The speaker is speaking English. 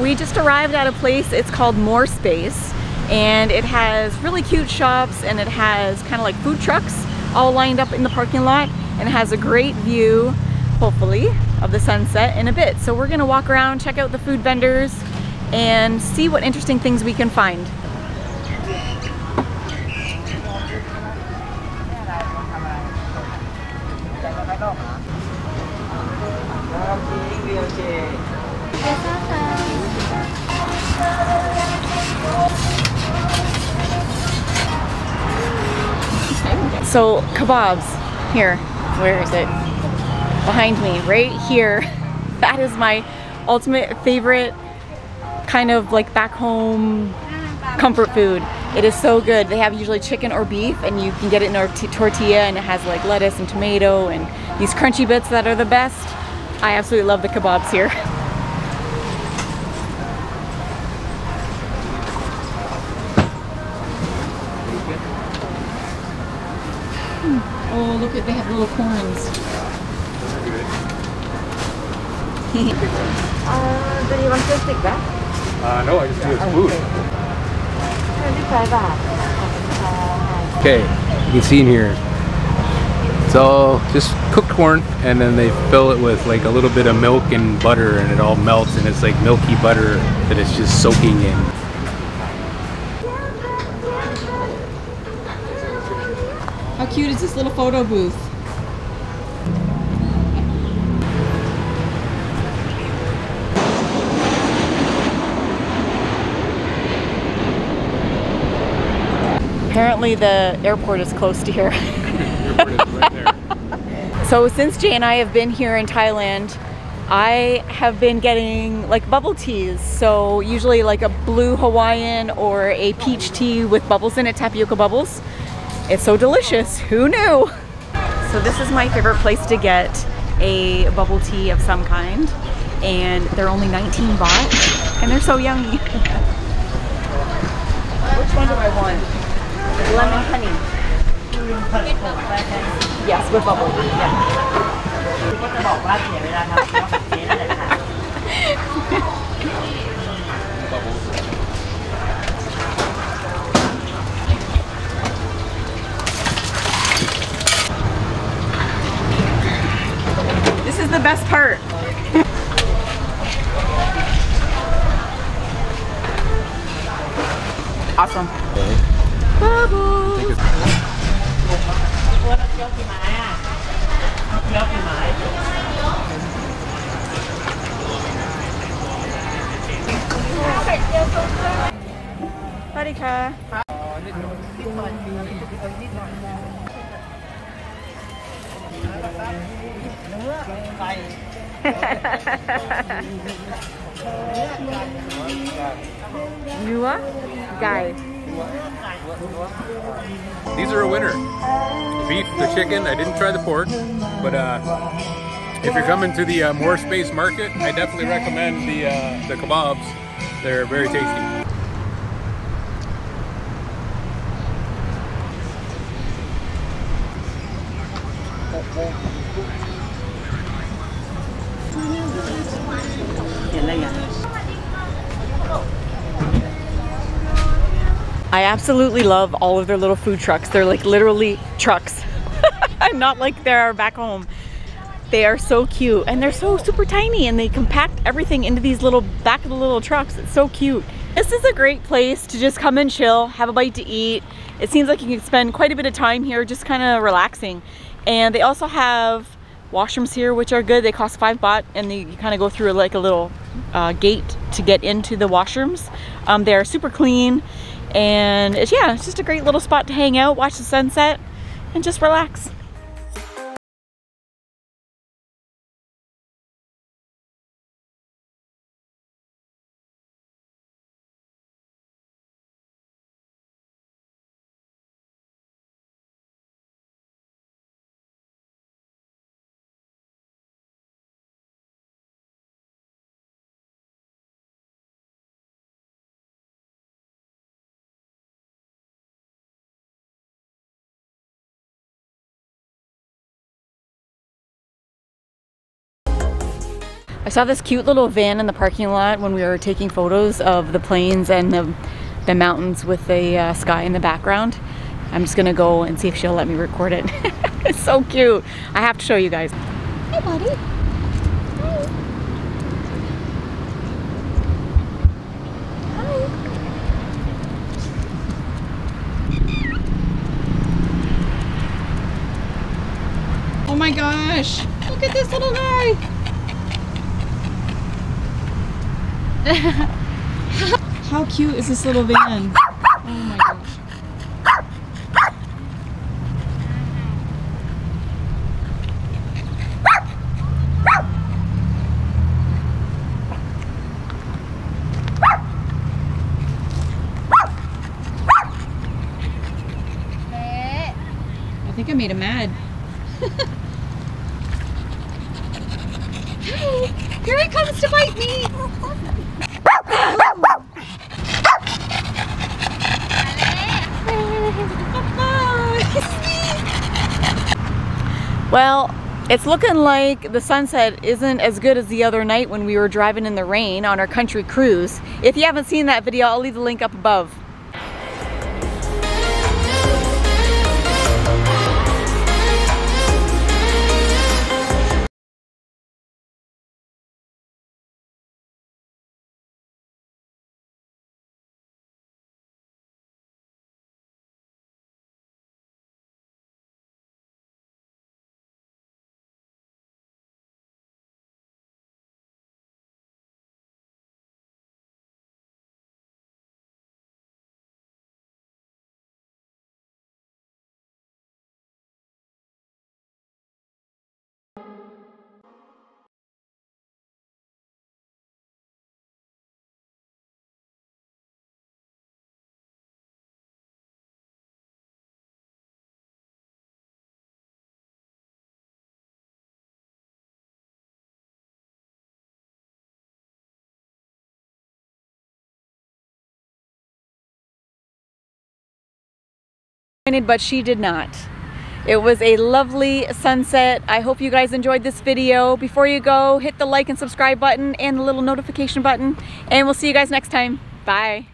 We just arrived at a place, it's called More Space, and it has really cute shops and it has kind of like food trucks all lined up in the parking lot, and it has a great view, hopefully, of the sunset in a bit. So we're gonna walk around, check out the food vendors, and see what interesting things we can find. So kebabs, here, where is it? Behind me, right here. That is my ultimate favorite kind of like back home comfort food. It is so good. They have usually chicken or beef, and you can get it in a tortilla, and it has like lettuce and tomato and these crunchy bits that are the best. I absolutely love the kebabs here. Oh, look at, they have little corns. Do you want to take that? No, I just do this food. Okay, you can see in here. It's all just cooked corn, and then they fill it with like a little bit of milk and butter, and it all melts, and it's like milky butter that it's just soaking in. How cute is this little photo booth? Apparently the airport is close to here. The airport is right there. So since Jay and I have been here in Thailand, I have been getting like bubble teas. So usually like a blue Hawaiian or a peach tea with bubbles in it, tapioca bubbles. It's so delicious, who knew? So this is my favorite place to get a bubble tea of some kind, and they're only 19 baht, and they're so yummy. Which one do I want? Lemon honey. Yes, with bubble. Yeah. The best part. Awesome. Bubbles. These are a winner. Beef, the chicken. I didn't try the pork, but if you're coming to the More Space Market, I definitely recommend the kebabs. They're very tasty. I absolutely love all of their little food trucks. They're like literally trucks. Not like they're back home. They are so cute, and they're so super tiny, and they compact everything into these little back of the little trucks. It's so cute. This is a great place to just come and chill, have a bite to eat. It seems like you can spend quite a bit of time here just kind of relaxing. And they also have washrooms here, which are good. They cost 5 baht, and they kind of go through like a little gate to get into the washrooms. They are super clean. And it's, yeah, it's just a great little spot to hang out, watch the sunset, and just relax. I saw this cute little van in the parking lot when we were taking photos of the plains and the mountains with the sky in the background. I'm just gonna go and see if she'll let me record it. It's so cute. I have to show you guys. Hey, buddy. Oh my gosh, look at this little guy. How cute is this little van? Oh my gosh. I think I made him mad. Here he comes to bite me! Well, it's looking like the sunset isn't as good as the other night when we were driving in the rain on our country cruise. If you haven't seen that video, I'll leave the link up above. But she did not. It was a lovely sunset. I hope you guys enjoyed this video. Before you go, hit the like and subscribe button and the little notification button, and we'll see you guys next time. Bye.